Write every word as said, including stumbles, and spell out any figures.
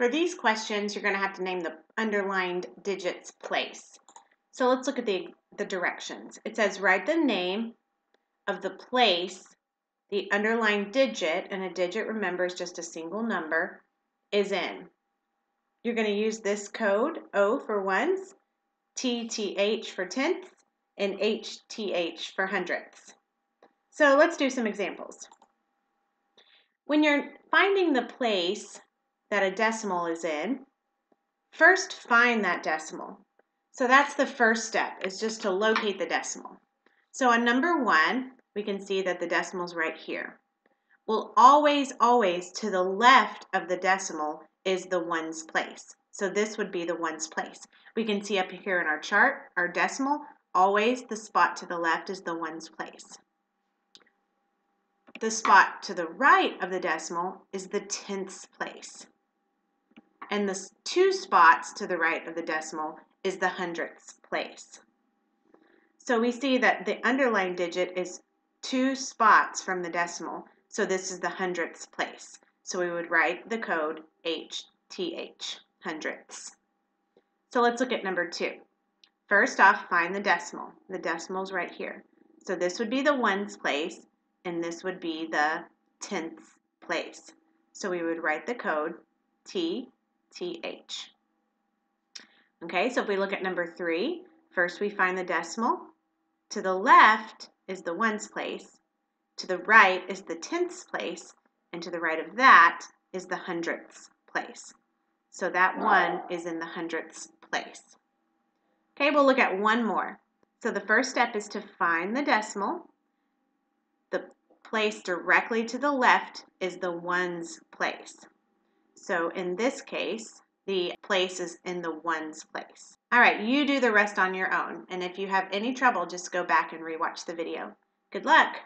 For these questions, you're going to have to name the underlined digits place. So let's look at the, the directions. It says write the name of the place, the underlined digit, and a digit, remember, is just a single number, is in. You're going to use this code, O for ones, T T H for tenths, and H T H for hundredths. So let's do some examples. When you're finding the place that a decimal is in, first find that decimal. So that's the first step, is just to locate the decimal. So on number one, we can see that the decimal's right here. Well, always, always to the left of the decimal is the ones place. So this would be the ones place. We can see up here in our chart, our decimal, always the spot to the left is the ones place. The spot to the right of the decimal is the tenths place. And the two spots to the right of the decimal is the hundredths place. So we see that the underlying digit is two spots from the decimal, so this is the hundredths place. So we would write the code H T H, hundredths. So let's look at number two. First off, find the decimal. The decimal's right here. So this would be the ones place, and this would be the tenths place. So we would write the code T T H. Okay, so if we look at number three, first we find the decimal. To the left is the ones place, to the right is the tenths place, and to the right of that is the hundredths place. So that one is in the hundredths place. Okay, we'll look at one more. So the first step is to find the decimal. The place directly to the left is the ones place. So in this case, the place is in the ones place. All right, you do the rest on your own. And if you have any trouble, just go back and rewatch the video. Good luck.